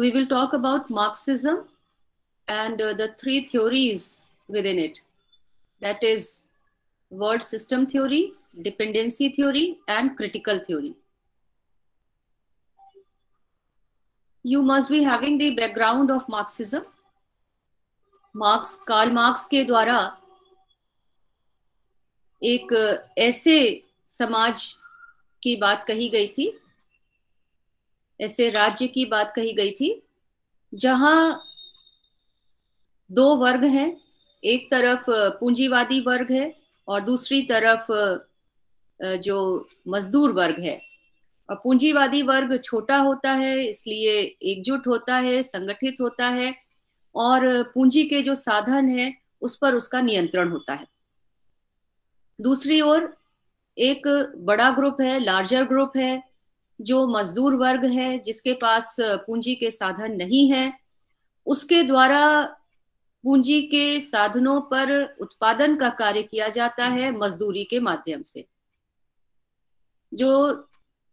we will talk about Marxism and the three theories within it. That is world system theory, dependency theory, and critical theory. You must be having the background of Marxism. Karl Marx के द्वारा एक ऐसे समाज की बात कही गई थी, ऐसे राज्य की बात कही गई थी जहां दो वर्ग हैं, एक तरफ पूंजीवादी वर्ग है और दूसरी तरफ जो मजदूर वर्ग है। और पूंजीवादी वर्ग छोटा होता है, इसलिए एकजुट होता है, संगठित होता है और पूंजी के जो साधन है उस पर उसका नियंत्रण होता है। दूसरी ओर एक बड़ा ग्रुप है, लार्जर ग्रुप है, जो मजदूर वर्ग है, जिसके पास पूंजी के साधन नहीं है, उसके द्वारा पूंजी के साधनों पर उत्पादन का कार्य किया जाता है मजदूरी के माध्यम से। जो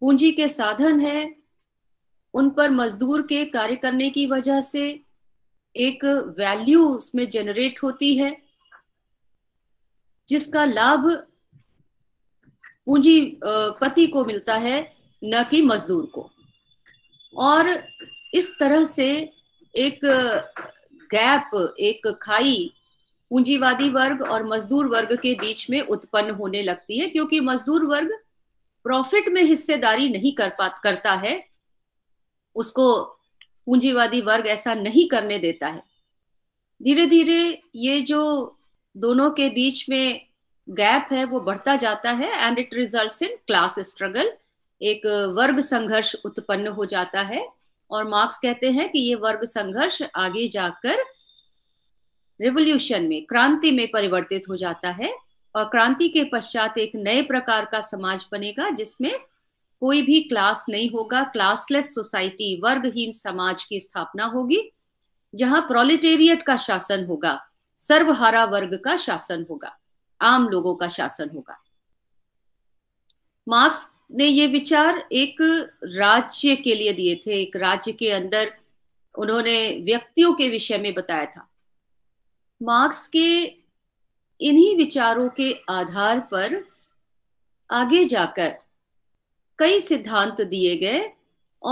पूंजी के साधन है उन पर मजदूर के कार्य करने की वजह से एक वैल्यू उसमें जनरेट होती है, जिसका लाभ पूंजीपति को मिलता है, न कि मजदूर को। और इस तरह से एक गैप, एक खाई पूंजीवादी वर्ग और मजदूर वर्ग के बीच में उत्पन्न होने लगती है, क्योंकि मजदूर वर्ग प्रॉफिट में हिस्सेदारी नहीं करता है, उसको पूंजीवादी वर्ग ऐसा नहीं करने देता है। धीरे धीरे ये जो दोनों के बीच में गैप है वो बढ़ता जाता है, and it results in class struggle, एक वर्ग संघर्ष उत्पन्न हो जाता है। और मार्क्स कहते हैं कि ये वर्ग संघर्ष आगे जाकर रिवॉल्यूशन में, क्रांति में परिवर्तित हो जाता है। और क्रांति के पश्चात एक नए प्रकार का समाज बनेगा जिसमें कोई भी क्लास नहीं होगा, क्लासलेस सोसाइटी, वर्गहीन समाज की स्थापना होगी, जहां प्रोलेटेरिएट का शासन होगा, सर्वहारा वर्ग का शासन होगा, आम लोगों का शासन होगा। मार्क्स ने ये विचार एक राज्य के लिए दिए थे, एक राज्य के अंदर उन्होंने व्यक्तियों के विषय में बताया था। मार्क्स के इन्हीं विचारों के आधार पर आगे जाकर कई सिद्धांत दिए गए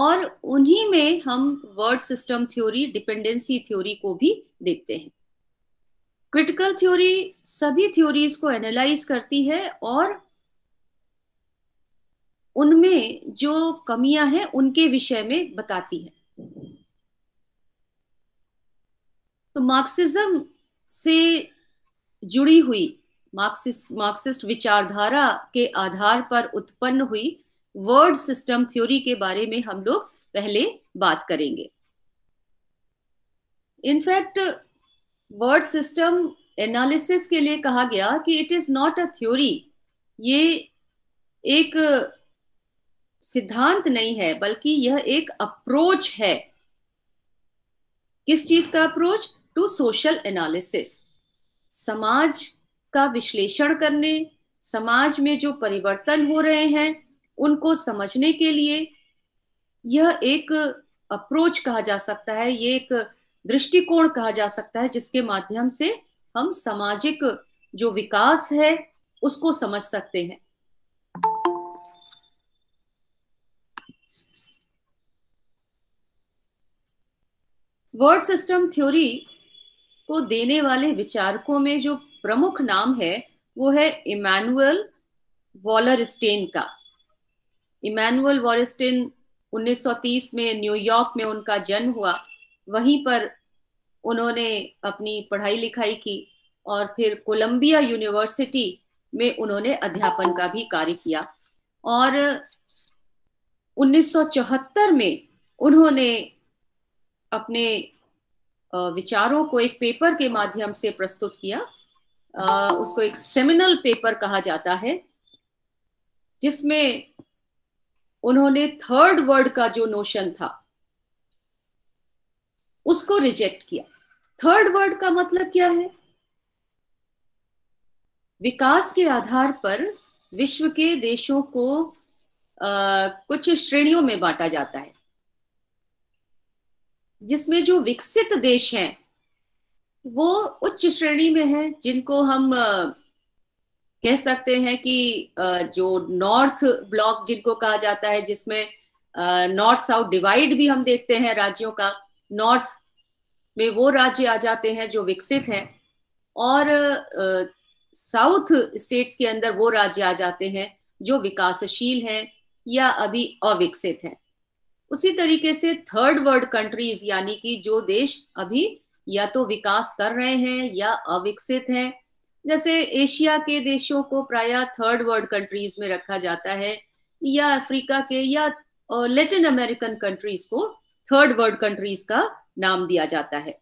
और उन्हीं में हम world system theory, dependency theory को भी देखते हैं। क्रिटिकल थ्योरी सभी थ्योरीज को एनालाइज करती है और उनमें जो कमियां हैं उनके विषय में बताती है। तो मार्क्सिज्म से जुड़ी हुई, मार्क्सिस्ट विचारधारा के आधार पर उत्पन्न हुई वर्ड सिस्टम थ्योरी के बारे में हम लोग पहले बात करेंगे। इनफैक्ट वर्ड सिस्टम एनालिसिस के लिए कहा गया कि it is not a theory, ये एक सिद्धांत नहीं है बल्कि यह एक अप्रोच है। किस चीज का अप्रोच? टू सोशल एनालिसिस, समाज का विश्लेषण करने, समाज में जो परिवर्तन हो रहे हैं उनको समझने के लिए यह एक अप्रोच कहा जा सकता है, ये एक दृष्टिकोण कहा जा सकता है, जिसके माध्यम से हम सामाजिक जो विकास है उसको समझ सकते हैं। वर्ड सिस्टम थ्योरी को देने वाले विचारकों में जो प्रमुख नाम है वो है इमैनुअल वॉलरस्टेन का। इमैनुअल वॉलरस्टेन 1930 में न्यूयॉर्क में उनका जन्म हुआ, वहीं पर उन्होंने अपनी पढ़ाई लिखाई की और फिर कोलंबिया यूनिवर्सिटी में उन्होंने अध्यापन का भी कार्य किया। और 1974 में उन्होंने अपने विचारों को एक पेपर के माध्यम से प्रस्तुत किया, उसको एक सेमिनल पेपर कहा जाता है, जिसमें उन्होंने थर्ड वर्ल्ड का जो नोशन था उसको रिजेक्ट किया। थर्ड वर्ल्ड का मतलब क्या है? विकास के आधार पर विश्व के देशों को कुछ श्रेणियों में बांटा जाता है। जिसमें जो विकसित देश हैं वो उच्च श्रेणी में है, जिनको हम कह सकते हैं कि जो नॉर्थ ब्लॉक जिनको कहा जाता है, जिसमें नॉर्थ साउथ डिवाइड भी हम देखते हैं राज्यों का। नॉर्थ में वो राज्य आ जाते हैं जो विकसित हैं और साउथ स्टेट्स के अंदर वो राज्य आ जाते हैं जो विकासशील हैं या अभी अविकसित हैं। उसी तरीके से थर्ड वर्ल्ड कंट्रीज यानी कि जो देश अभी या तो विकास कर रहे हैं या अविकसित हैं, जैसे एशिया के देशों को प्रायः थर्ड वर्ल्ड कंट्रीज में रखा जाता है या अफ्रीका के या लैटिन अमेरिकन कंट्रीज को थर्ड वर्ल्ड कंट्रीज का नाम दिया जाता है।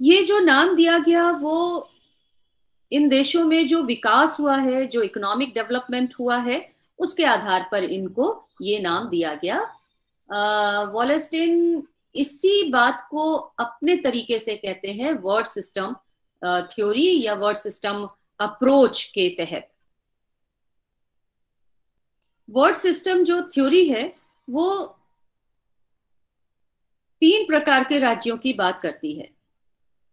ये जो नाम दिया गया वो इन देशों में जो विकास हुआ है, जो इकोनॉमिक डेवलपमेंट हुआ है, उसके आधार पर इनको ये नाम दिया गया। वॉलरस्टाइन इसी बात को अपने तरीके से कहते हैं वर्ड सिस्टम थ्योरी या वर्ड सिस्टम अप्रोच के तहत। वर्ड सिस्टम जो थ्योरी है वो 3 प्रकार के राज्यों की बात करती है।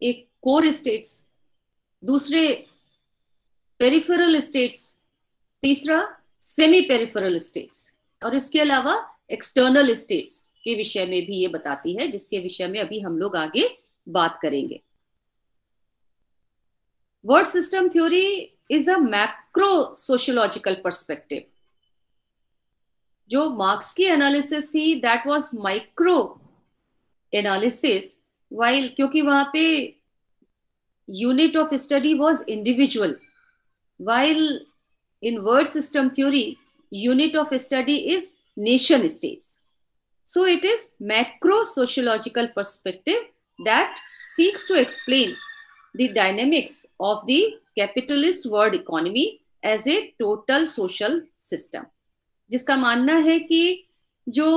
एक कोर स्टेट्स, दूसरे पेरिफेरल स्टेट्स, तीसरा सेमी पेरिफेरल स्टेट्स, और इसके अलावा एक्सटर्नल स्टेट्स के विषय में भी ये बताती है, जिसके विषय में अभी हम लोग आगे बात करेंगे। World system theory is a macro sociological perspective. जो मार्क्स की एनालिसिस थी that was micro analysis, while क्योंकि वहां पे unit of study was individual, while in world system theory unit of study is nation states. So it is macro sociological perspective that seeks to explain the dynamics of the capitalist world economy as a total social system, जिसका मानना है कि जो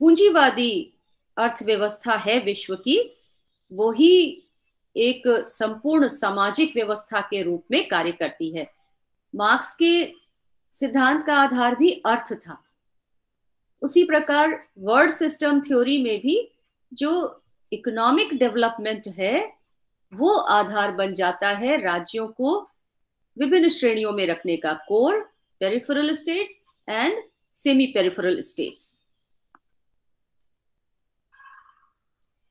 पूंजीवादी अर्थव्यवस्था है विश्व की, वो ही एक संपूर्ण सामाजिक व्यवस्था के रूप में कार्य करती है। मार्क्स के सिद्धांत का आधार भी अर्थ था, उसी प्रकार वर्ड सिस्टम थ्योरी में भी जो इकोनॉमिक डेवलपमेंट है वो आधार बन जाता है राज्यों को विभिन्न श्रेणियों में रखने का, core, peripheral states and semi peripheral states.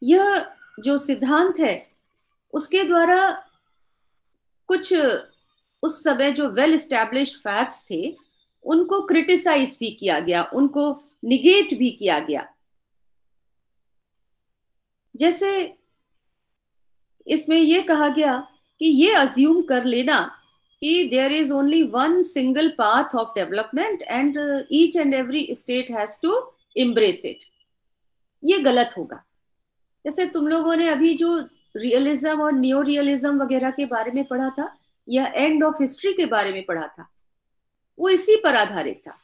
यह जो सिद्धांत है उसके द्वारा कुछ उस समय जो वेल एस्टैब्लिश्ड फैक्ट्स थे उनको क्रिटिसाइज भी किया गया, उनको निगेट भी किया गया। जैसे इसमें यह कहा गया कि यह अज्यूम कर लेना कि there is only one single path of development and each and every state has to embrace it, ये गलत होगा। जैसे तुम लोगों ने अभी जो रियलिज्म और नियो रियलिज्म वगैरह के बारे में पढ़ा था या एंड ऑफ हिस्ट्री के बारे में पढ़ा था, वो इसी पर आधारित था।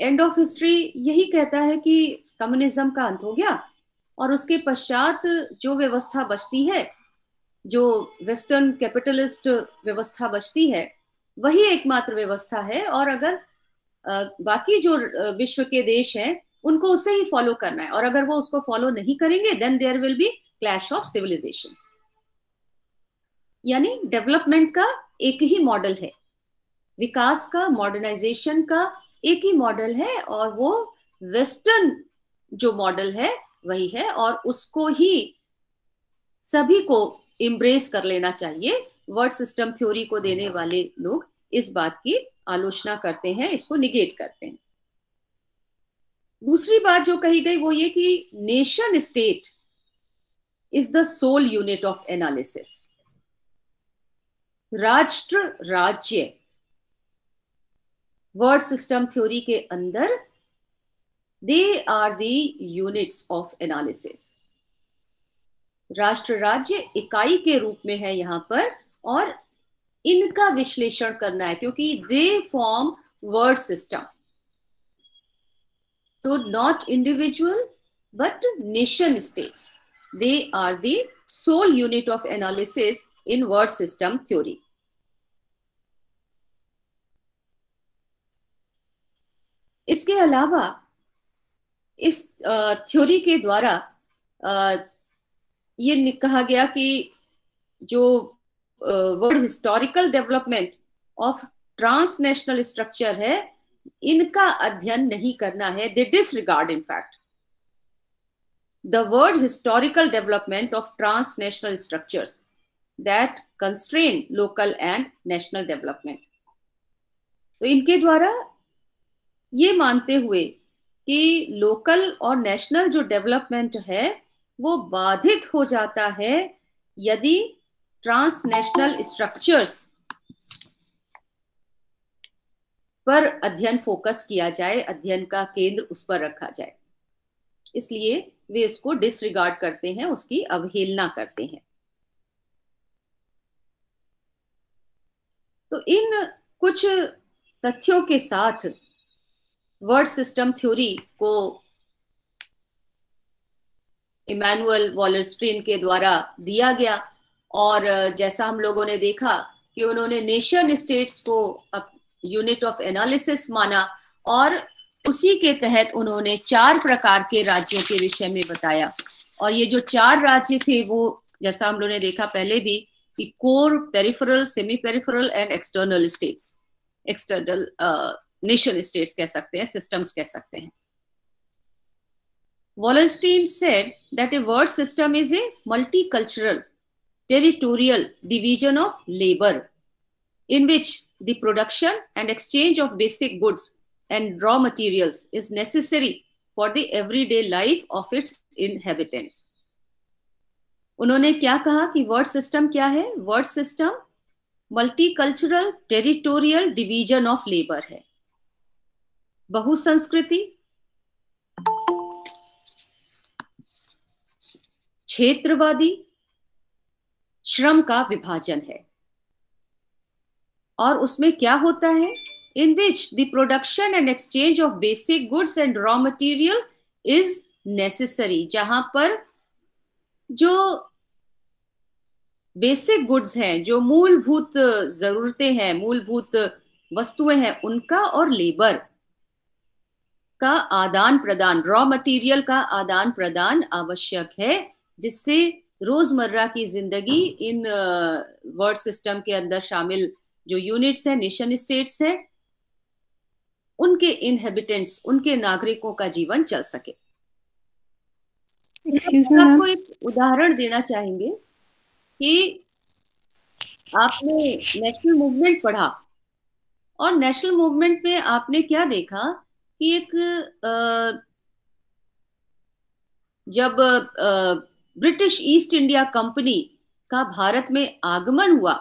एंड ऑफ हिस्ट्री यही कहता है कि कम्युनिज्म का अंत हो गया और उसके पश्चात जो व्यवस्था बचती है, जो वेस्टर्न कैपिटलिस्ट व्यवस्था बचती है, वही एकमात्र व्यवस्था है और अगर बाकी जो विश्व के देश हैं उनको उसे ही फॉलो करना है, और अगर वो उसको फॉलो नहीं करेंगे then there will be clash of civilisations. यानी डेवलपमेंट का एक ही मॉडल है, विकास का, मॉडर्नाइजेशन का एक ही मॉडल है और वो वेस्टर्न जो मॉडल है वही है, और उसको ही सभी को एम्ब्रेस कर लेना चाहिए। वर्ड सिस्टम थ्योरी को देने वाले लोग इस बात की आलोचना करते हैं, इसको निगेट करते हैं। दूसरी बात जो कही गई वो ये कि nation state is the sole unit of analysis. राष्ट्र राज्य वर्ड सिस्टम थ्योरी के अंदर they are the units of analysis. राष्ट्र राज्य इकाई के रूप में है यहाँ पर और इनका विश्लेषण करना है क्योंकि दे फॉर्म वर्ड सिस्टम। तो not individual but nation states, they are the sole unit of analysis in world system theory. इसके अलावा इस थ्योरी के द्वारा ये कहा गया कि जो world historical development of transnational structure है, इनका अध्ययन नहीं करना है. They disregard in fact the word historical development of transnational structures that constrain local and national development. तो इनके द्वारा ये मानते हुए कि लोकल और नेशनल जो डेवलपमेंट है वो बाधित हो जाता है यदि ट्रांसनेशनल स्ट्रक्चर्स पर अध्ययन फोकस किया जाए, अध्ययन का केंद्र उस पर रखा जाए, इसलिए वे इसको डिसरिगार्ड करते हैं, उसकी अवहेलना करते हैं. तो इन कुछ तथ्यों के साथ वर्ल्ड सिस्टम थ्योरी को इमैनुअल वॉलरस्टाइन के द्वारा दिया गया, और जैसा हम लोगों ने देखा कि उन्होंने नेशन स्टेट्स को यूनिट ऑफ एनालिसिस माना और उसी के तहत उन्होंने 4 प्रकार के राज्यों के विषय में बताया. और ये जो 4 राज्य थे वो जैसा हम लोगों ने देखा पहले भी कि core, peripheral, semi peripheral and external states, external nation states कह सकते हैं, सिस्टम्स कह सकते हैं. Wallerstein said that a world system is a multicultural territorial division of labour in which the production and exchange of basic goods and raw materials is necessary for the everyday life of its inhabitants. उन्होंने क्या कहा कि world system क्या है? World system multicultural territorial division of labour है. बहुसंस्कृति, क्षेत्रवादी, श्रम का विभाजन है. और उसमें क्या होता है? in which the production and exchange of basic goods and raw material is necessary. जहां पर जो बेसिक गुड्स हैं, जो मूलभूत जरूरतें हैं, मूलभूत वस्तुएं हैं, उनका और लेबर का आदान प्रदान, रॉ मटेरियल का आदान प्रदान आवश्यक है, जिससे रोजमर्रा की जिंदगी इन वर्ल्ड सिस्टम के अंदर शामिल जो यूनिट्स हैं, नेशन स्टेट्स हैं, उनके इनहेबिटेंट्स, उनके नागरिकों का जीवन चल सके. आपको एक उदाहरण देना चाहेंगे कि आपने नेशनल मूवमेंट पढ़ा और नेशनल मूवमेंट में आपने क्या देखा कि एक जब ब्रिटिश ईस्ट इंडिया कंपनी का भारत में आगमन हुआ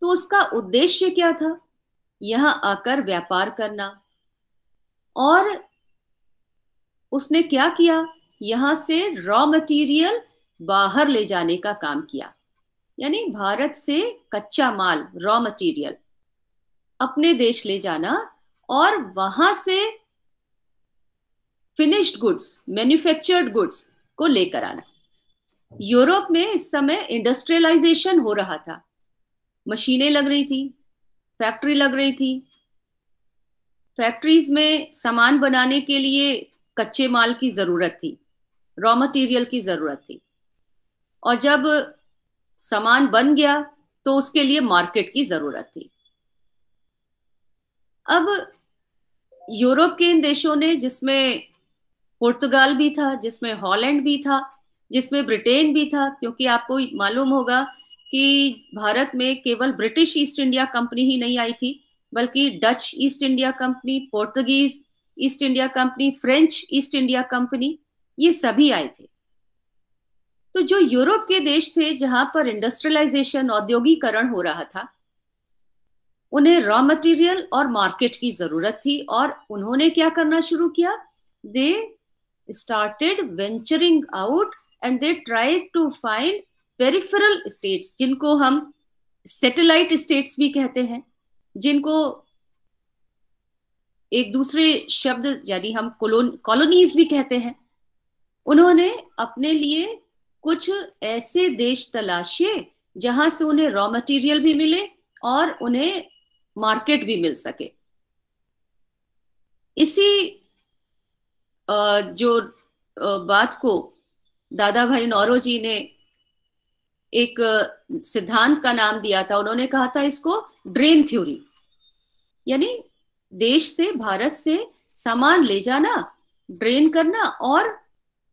तो उसका उद्देश्य क्या था? यहां आकर व्यापार करना. और उसने क्या किया? यहां से रॉ मटेरियल बाहर ले जाने का काम किया, यानी भारत से कच्चा माल, रॉ मटेरियल अपने देश ले जाना और वहां से फिनिश्ड गुड्स, मैन्युफैक्चर्ड गुड्स को लेकर आना. यूरोप में इस समय इंडस्ट्रियलाइजेशन हो रहा था, मशीनें लग रही थी, फैक्ट्री लग रही थी, फैक्ट्रीज में सामान बनाने के लिए कच्चे माल की ज़रूरत थी, रॉ मटेरियल की ज़रूरत थी, और जब सामान बन गया तो उसके लिए मार्केट की ज़रूरत थी. अब यूरोप के इन देशों ने, जिसमें पुर्तगाल भी था, जिसमें हॉलैंड भी था, जिसमें ब्रिटेन भी था, क्योंकि आपको मालूम होगा कि भारत में केवल ब्रिटिश ईस्ट इंडिया कंपनी ही नहीं आई थी, बल्कि Dutch East India company, Portuguese East India company, French East India company, ये सभी आए थे. तो जो यूरोप के देश थे जहां पर इंडस्ट्रियलाइजेशन, औद्योगिकरण हो रहा था, उन्हें रॉ मटेरियल और मार्केट की जरूरत थी, और उन्होंने क्या करना शुरू किया? They started venturing out and they tried to find peripheral states, जिनको हम सैटेलाइट स्टेट्स भी कहते हैं, जिनको एक दूसरे शब्द यानी हम कॉलोनीज भी कहते हैं. उन्होंने अपने लिए कुछ ऐसे देश तलाशे जहां से उन्हें रॉ मटेरियल भी मिले और उन्हें मार्केट भी मिल सके. इसी जो बात को दादाभाई नौरोजी ने एक सिद्धांत का नाम दिया था, उन्होंने कहा था इसको ड्रेन थ्योरी, यानी देश से, भारत से सामान ले जाना, ड्रेन करना, और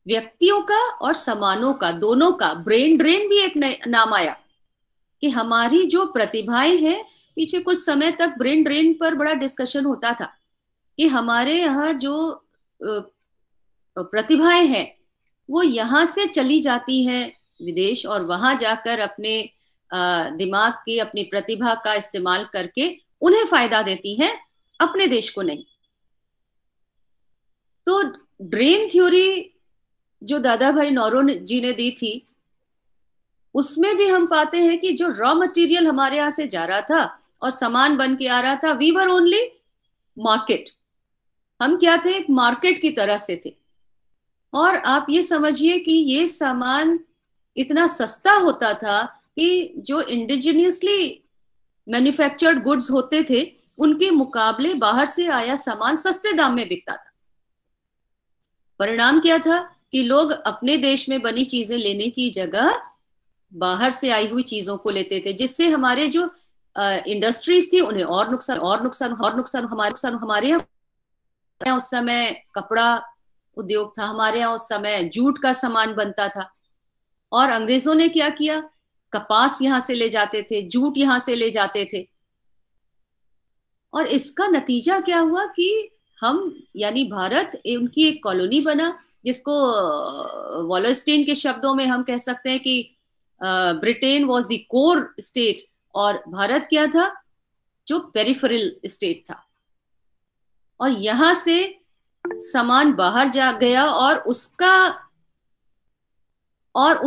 व्यक्तियों का और सामानों का, दोनों का। ब्रेन ड्रेन भी एक नाम आया कि हमारी जो प्रतिभाएं हैं, पीछे कुछ समय तक ब्रेन ड्रेन पर बड़ा डिस्कशन होता था कि हमारे यहाँ जो प्रतिभाएं हैं वो यहाँ से चली जाती हैं विदेश, और वहां जाकर अपने दिमाग की, अपनी प्रतिभा का इस्तेमाल करके उन्हें फायदा देती हैं, अपने देश को नहीं। तो ड्रेन थ्योरी जो दादाभाई नौरोजी ने दी थी, उसमें भी हम पाते हैं कि जो रॉ मटेरियल हमारे यहाँ से जा रहा था और सामान बन के आ रहा था, वी वर ओनली मार्केट। हम क्या थे, एक मार्केट की तरह से थे। और आप ये समझिए कि ये सामान इतना सस्ता होता था कि जो इंडिजिनियसली मैन्युफैक्चर्ड गुड्स होते थे उनके मुकाबले बाहर से आया सामान सस्ते दाम में बिकता था। परिणाम क्या था कि लोग अपने देश में बनी चीजें लेने की जगह बाहर से आई हुई चीजों को लेते थे, जिससे हमारे जो इंडस्ट्रीज थी उन्हें और नुकसान। हमारे यहाँ उस समय कपड़ा उद्योग था, हमारे यहाँ उस समय जूट का सामान बनता था, और अंग्रेजों ने क्या किया, कपास यहाँ से ले जाते थे, जूट यहाँ से ले जाते थे। और इसका नतीजा क्या हुआ कि हम, यानी भारत, उनकी एक कॉलोनी बना, जिसको वॉलरस्टीन के शब्दों में हम कह सकते हैं कि Britain was the core state और भारत क्या था, जो पेरिफेरल स्टेट था। और यहाँ से सामान बाहर जा गया, और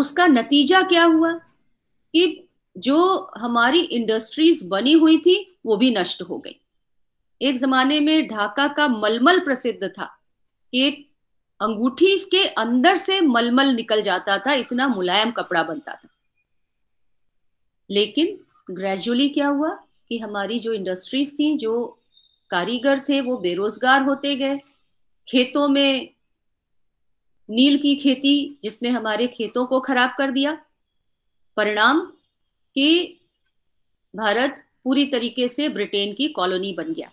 उसका नतीजा क्या हुआ कि जो हमारी इंडस्ट्रीज बनी हुई थी वो भी नष्ट हो गई। एक जमाने में ढाका का मलमल प्रसिद्ध था, एक अंगूठी इसके अंदर से मलमल निकल जाता था, इतना मुलायम कपड़ा बनता था। लेकिन ग्रेजुअली क्या हुआ कि हमारी जो इंडस्ट्रीज थी, जो कारीगर थे वो बेरोजगार होते गए, खेतों में नील की खेती, जिसने हमारे खेतों को खराब कर दिया। परिणाम कि भारत पूरी तरीके से ब्रिटेन की कॉलोनी बन गया।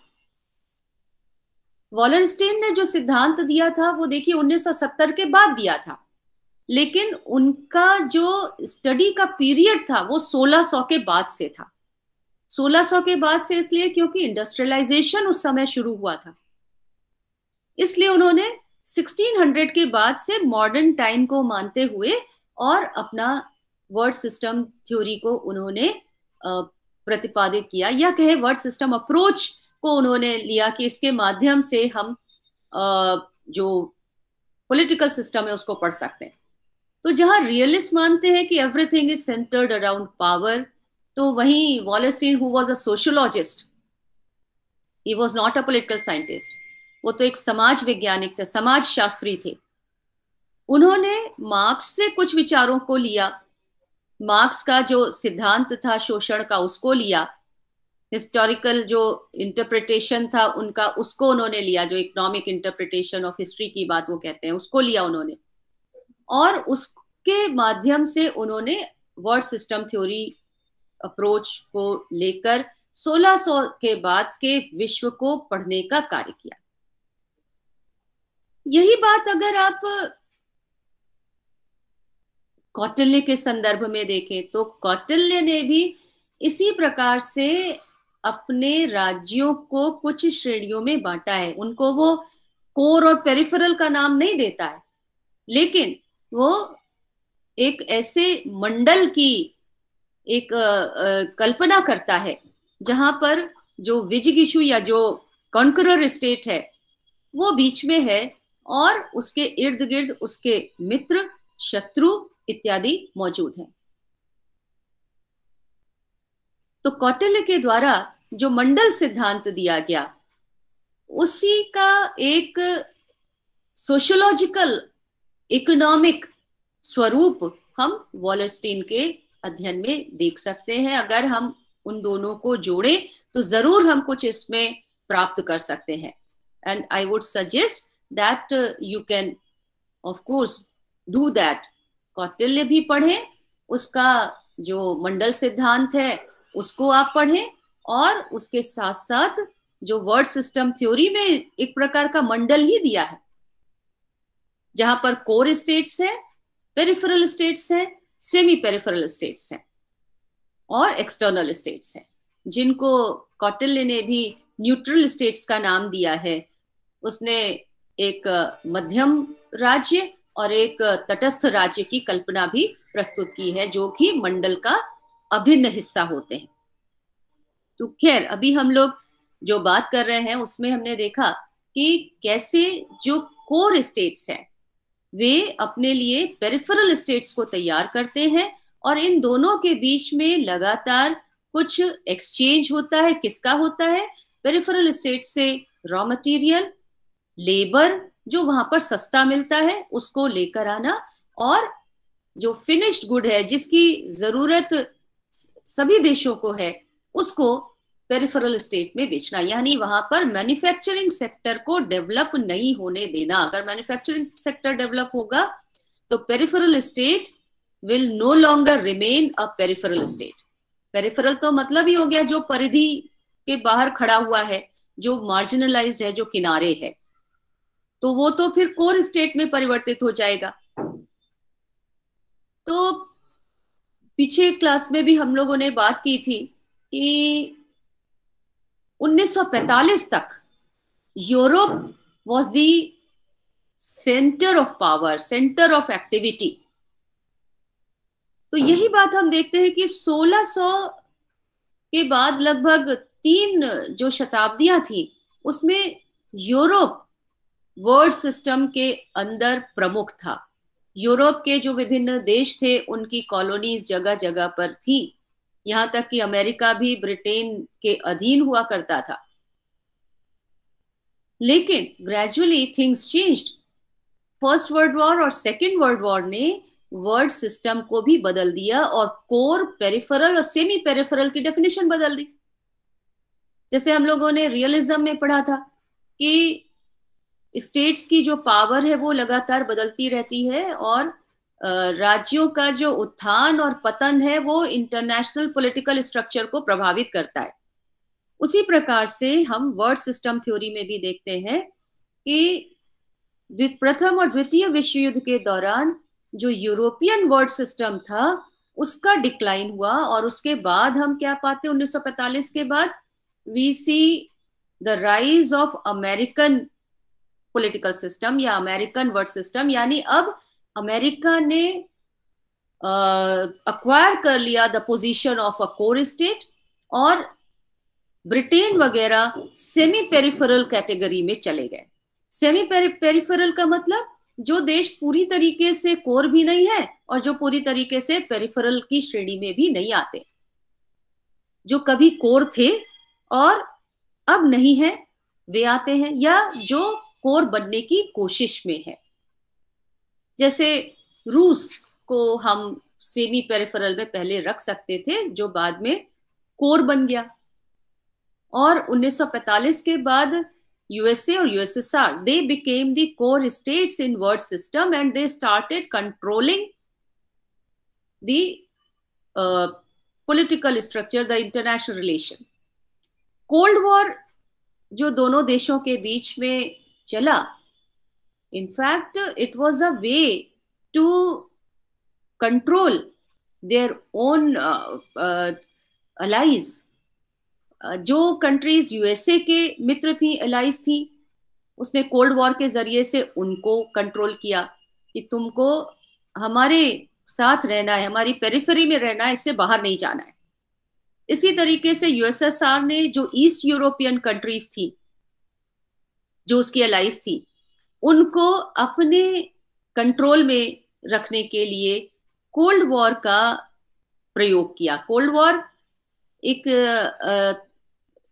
वॉलरस्टीन ने जो सिद्धांत दिया था वो देखिए 1970 के बाद दिया था, लेकिन उनका जो स्टडी का पीरियड था वो 1600 के बाद से था। 1600 के बाद से इसलिए क्योंकि इंडस्ट्रियलाइजेशन उस समय शुरू हुआ था, इसलिए उन्होंने 1600 के बाद से मॉडर्न टाइम को मानते हुए और अपना वर्ल्ड सिस्टम थ्योरी को उन्होंने प्रतिपादित किया, या कहे वर्ल्ड सिस्टम अप्रोच को उन्होंने लिया कि इसके माध्यम से हम जो पॉलिटिकल सिस्टम है उसको पढ़ सकते हैं। तो जहां रियलिस्ट मानते हैं कि everything is centred around power, तो वहीं Wallerstein, who was a sociologist, he was not a political scientist, वो तो एक समाज वैज्ञानिक थे, समाज शास्त्री थे। उन्होंने मार्क्स से कुछ विचारों को लिया, मार्क्स का जो सिद्धांत था शोषण का उसको लिया, हिस्टोरिकल जो इंटरप्रिटेशन था उनका उसको उन्होंने लिया, जो इकोनॉमिक इंटरप्रिटेशन ऑफ हिस्ट्री की बात वो कहते हैं उसको लिया उन्होंने, और उसके माध्यम से उन्होंने वर्ल्ड सिस्टम थ्योरी अप्रोच को लेकर 1600 के बाद के विश्व को पढ़ने का कार्य किया। यही बात अगर आप कौटिल्य के संदर्भ में देखें तो कौटिल्य ने भी इसी प्रकार से अपने राज्यों को कुछ श्रेणियों में बांटा है। उनको वो कोर और पेरिफेरल का नाम नहीं देता है, लेकिन वो एक ऐसे मंडल की एक कल्पना करता है जहां पर जो विजिगीषु या जो कॉन्करर स्टेट है वो बीच में है, और उसके इर्द गिर्द उसके मित्र, शत्रु इत्यादि मौजूद हैं। तो कौटिल्य के द्वारा जो मंडल सिद्धांत दिया गया उसी का एक सोशियोलॉजिकल इकोनॉमिक स्वरूप हम वॉलरस्टीन के अध्ययन में देख सकते हैं। अगर हम उन दोनों को जोड़ें तो जरूर हम कुछ इसमें प्राप्त कर सकते हैं। And I would suggest that you can, of course, do that. Kautilya भी पढ़े, उसका जो मंडल सिद्धांत है उसको आप पढ़ें, और उसके साथ साथ जो वर्ड सिस्टम थ्योरी में एक प्रकार का मंडल ही दिया है, जहां पर कोर स्टेट्स है, पेरिफेरल स्टेट्स है, सेमी पेरिफेरल स्टेट्स है और एक्सटर्नल स्टेट्स है, जिनको कौटिल्य ने भी न्यूट्रल स्टेट्स का नाम दिया है। उसने एक मध्यम राज्य और एक तटस्थ राज्य की कल्पना भी प्रस्तुत की है, जो कि मंडल का अभिन्न हिस्सा होते हैं। तो खैर, अभी हम लोग जो बात कर रहे हैं उसमें हमने देखा कि कैसे जो कोर स्टेट्स हैं वे अपने लिए पेरिफेरल स्टेट्स को तैयार करते हैं, और इन दोनों के बीच में लगातार कुछ एक्सचेंज होता है। किसका होता है? पेरिफेरल स्टेट से रॉ मटेरियल, लेबर जो वहां पर सस्ता मिलता है उसको लेकर आना, और जो फिनिश्ड गुड है जिसकी जरूरत सभी देशों को है उसको पेरिफेरल स्टेट में बेचना। यानी वहां पर मैन्युफैक्चरिंग सेक्टर को डेवलप नहीं होने देना। अगर मैन्युफैक्चरिंग सेक्टर डेवलप होगा तो peripheral state will no longer remain a peripheral state. Peripheral तो मतलब ही हो गया जो परिधि के बाहर खड़ा हुआ है, जो मार्जिनलाइज्ड है, जो किनारे है, तो वो तो फिर कोर स्टेट में परिवर्तित हो जाएगा। तो पीछे क्लास में भी हम लोगों ने बात की थी कि 1945 तक Europe was the centre of power, centre of activity. तो यही बात हम देखते हैं कि 1600 के बाद लगभग 3 जो शताब्दियां थी उसमें यूरोप वर्ल्ड सिस्टम के अंदर प्रमुख था। यूरोप के जो विभिन्न देश थे उनकी कॉलोनीज जगह जगह पर थी, यहाँ तक कि अमेरिका भी ब्रिटेन के अधीन हुआ करता था। लेकिन gradually things changed. First world war और सेकेंड वर्ल्ड वॉर ने वर्ल्ड सिस्टम को भी बदल दिया, और कोर, पेरिफेरल और सेमी पेरिफेरल की डेफिनेशन बदल दी। जैसे हम लोगों ने रियलिज्म में पढ़ा था कि स्टेट्स की जो पावर है वो लगातार बदलती रहती है, और राज्यों का जो उत्थान और पतन है वो इंटरनेशनल पॉलिटिकल स्ट्रक्चर को प्रभावित करता है। उसी प्रकार से हम वर्ल्ड सिस्टम थ्योरी में भी देखते हैं कि प्रथम और द्वितीय विश्व युद्ध के दौरान जो यूरोपियन वर्ल्ड सिस्टम था उसका डिक्लाइन हुआ, और उसके बाद हम क्या पाते हैं 1945 के बाद? We see the rise of American political system या अमेरिकन वर्ल्ड सिस्टम। यानी अब अमेरिका ने अक्वायर कर लिया the position of a core state, और ब्रिटेन वगैरह सेमी पेरिफेरल कैटेगरी में चले गए। सेमी पेरिफेरल का मतलब जो देश पूरी तरीके से कोर भी नहीं है और जो पूरी तरीके से पेरिफेरल की श्रेणी में भी नहीं आते, जो कभी कोर थे और अब नहीं है वे आते हैं, या जो कोर बनने की कोशिश में है। जैसे रूस को हम सेमी पेरिफेरल में पहले रख सकते थे, जो बाद में कोर बन गया, और 1945 के बाद यूएसए और USSR they became the core states in world system and they started controlling the political structure, the international relation. Cold war जो दोनों देशों के बीच में चला, in fact it was a way to control their own allies. जो countries USA के मित्र थी, अलाइज थी, उसने कोल्ड वॉर के जरिए से उनको कंट्रोल किया कि तुमको हमारे साथ रहना है, हमारी पेरिफेरी में रहना है, इससे बाहर नहीं जाना है। इसी तरीके से यूएसएसआर ने जो ईस्ट यूरोपियन कंट्रीज थी जो उसकी अलाइज थी उनको अपने कंट्रोल में रखने के लिए कोल्ड वॉर का प्रयोग किया। कोल्ड वॉर एक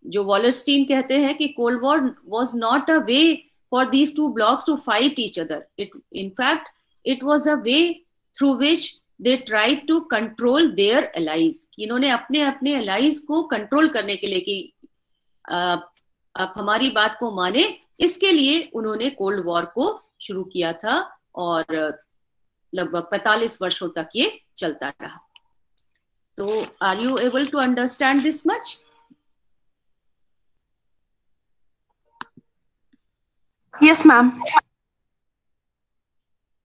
जो वॉलरस्टीन कहते हैं कि cold war was not a way for these two blocs to fight each other, in fact it was a way through which they try to control their allies. इन्होंने अपने अपने अलाइज को कंट्रोल करने के लिए कि आप हमारी बात को माने इसके लिए उन्होंने कोल्ड वॉर को शुरू किया था और लगभग 45 वर्षों तक ये चलता रहा। तो are you able to understand this much? Yes ma'am.